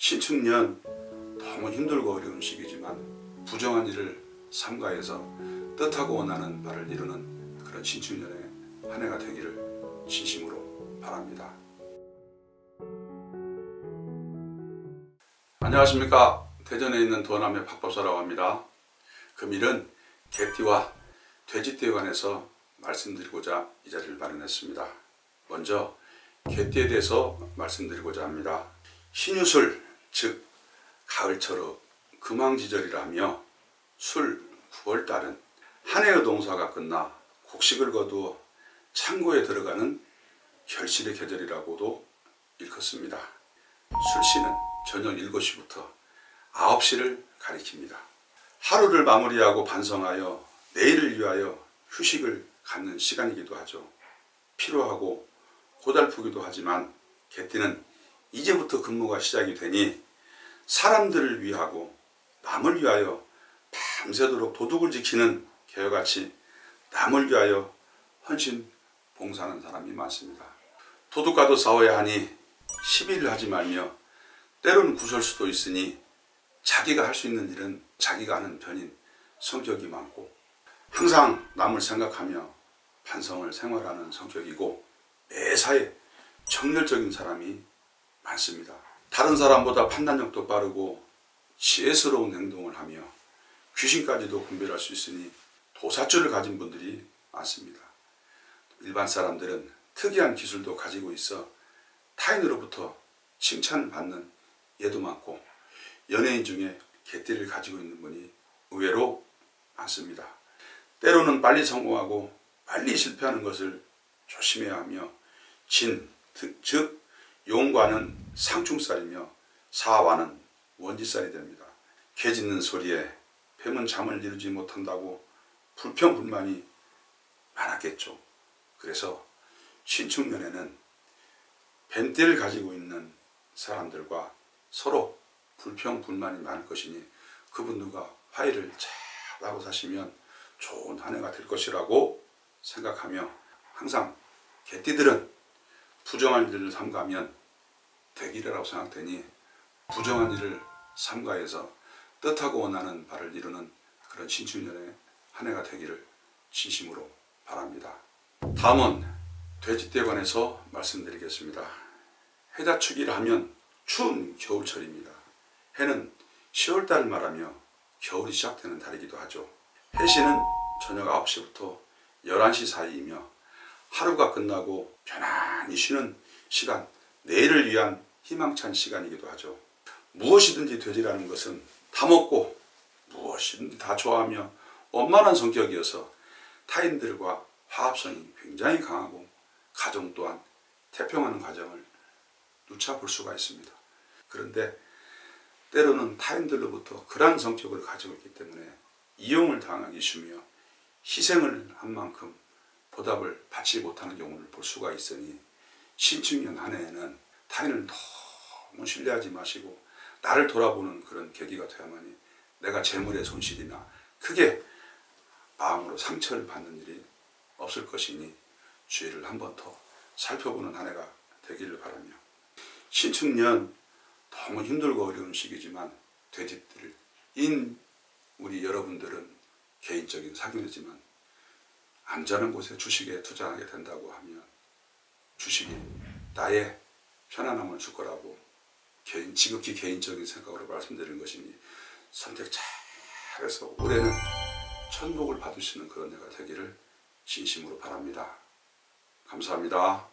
시축년 너무 힘들고 어려운 시기지만 부정한 일을 삼가해서 뜻하고 원하는 바를 이루는 그런 신축년의 한 해가 되기를 진심으로 바랍니다. 안녕하십니까. 대전에 있는 도남의 박법사라고 합니다. 금일은 개띠와 돼지띠에 관해서 말씀드리고자 이 자리를 마련했습니다. 먼저 개띠에 대해서 말씀드리고자 합니다. 신유술, 즉 가을철의 금황지절이라 하며 술 9월달은 한 해의 농사가 끝나 곡식을 거두어 창고에 들어가는 결실의 계절이라고도 일컫습니다. 술시는 저녁 7시부터 9시를 가리킵니다. 하루를 마무리하고 반성하여 내일을 위하여 휴식을 갖는 시간이기도 하죠. 피로하고 고달프기도 하지만 개띠는 이제부터 근무가 시작이 되니 사람들을 위하고 남을 위하여 밤새도록 도둑을 지키는 개여같이 남을 위하여 헌신 봉사하는 사람이 많습니다. 도둑과도 싸워야 하니 시비를 하지 말며 때론 구설 수도 있으니 자기가 할 수 있는 일은 자기가 하는 편인 성격이 많고 항상 남을 생각하며 반성을 생활하는 성격이고 매사에 정열적인 사람이 많습니다. 다른 사람보다 판단력도 빠르고 지혜스러운 행동을 하며 귀신까지도 분별할 수 있으니 도사줄을 가진 분들이 많습니다. 일반 사람들은 특이한 기술도 가지고 있어 타인으로부터 칭찬받는 예도 많고 연예인 중에 개띠를 가지고 있는 분이 의외로 많습니다. 때로는 빨리 성공하고 빨리 실패하는 것을 조심해야 하며 진, 즉 용과는 상충살이며 사와는 원지살이 됩니다. 개 짖는 소리에 뱀은 잠을 이루지 못한다고 불평불만이 많았겠죠. 그래서 신축년에는 뱀띠를 가지고 있는 사람들과 서로 불평불만이 많을 것이니 그분 누가 화해를 잘 하고 사시면 좋은 한 해가 될 것이라고 생각하며 항상 개띠들은 부정한 일을 삼가면 되기라고 생각되니 부정한 일을 삼가해서 뜻하고 원하는 바를 이루는 그런 신축년의 한 해가 되기를 진심으로 바랍니다. 다음은 돼지띠에 관해서 말씀드리겠습니다. 해자축이라 하면 추운 겨울철입니다. 해는 10월달을 말하며 겨울이 시작되는 달이기도 하죠. 해시는 저녁 9시부터 11시 사이이며 하루가 끝나고 편안히 쉬는 시간, 내일을 위한 희망찬 시간이기도 하죠. 무엇이든지 돼지라는 것은 다 먹고 무엇이든지 다 좋아하며 원만한 성격이어서 타인들과 화합성이 굉장히 강하고 가정 또한 태평하는 과정을 누차 볼 수가 있습니다. 그런데 때로는 타인들로부터 그런 성격을 가지고 있기 때문에 이용을 당하기 쉬우며 희생을 한 만큼 보답을 받지 못하는 경우를 볼 수가 있으니 신축년 한 해에는 타인을 너무 신뢰하지 마시고 나를 돌아보는 그런 계기가 되어야만이 내가 재물의 손실이나 크게 마음으로 상처를 받는 일이 없을 것이니 주의를 한 번 더 살펴보는 한 해가 되기를 바라며 신축년 너무 힘들고 어려운 시기지만 돼지띠인 우리 여러분들은 개인적인 사견이지만 안전한 곳에 주식에 투자하게 된다고 하면 주식이 나의 편안함을 줄 거라고 지극히 개인적인 생각으로 말씀드리는 것이니 선택 잘해서 올해는 천복을 받으시는 그런 해가 되기를 진심으로 바랍니다. 감사합니다.